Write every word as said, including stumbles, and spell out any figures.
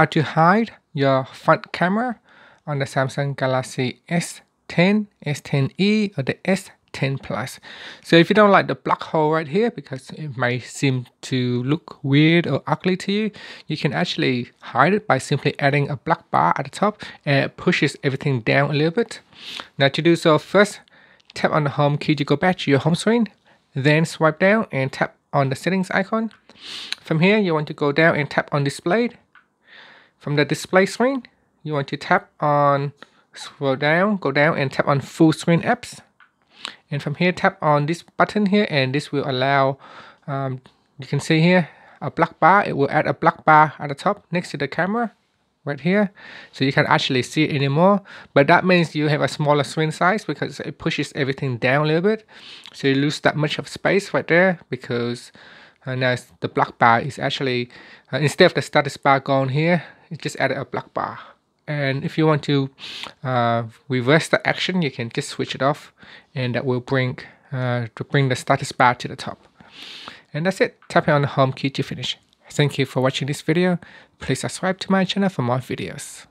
How to hide your front camera on the Samsung Galaxy S ten, S ten e or the S ten plus. So if you don't like the black hole right here because it may seem to look weird or ugly to you, you can actually hide it by simply adding a black bar at the top and it pushes everything down a little bit. Now to do so, first tap on the home key to go back to your home screen, then swipe down and tap on the settings icon. From here you want to go down and tap on display. From the display screen, you want to tap on, scroll down, go down and tap on full screen apps. And from here, tap on this button here and this will allow, um, you can see here, a black bar. It will add a black bar at the top next to the camera right here. So you can't actually see it anymore. But that means you have a smaller screen size because it pushes everything down a little bit. So you lose that much of space right there because uh, now the black bar is actually, uh, instead of the status bar gone here, it just added a black bar. And if you want to uh, reverse the action, you can just switch it off and that will bring uh, to bring the status bar to the top. And that's it. Tap on the home key to finish. Thank you for watching this video. Please subscribe to my channel for more videos.